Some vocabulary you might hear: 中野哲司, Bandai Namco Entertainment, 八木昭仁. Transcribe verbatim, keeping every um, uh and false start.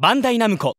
バンダイナムコ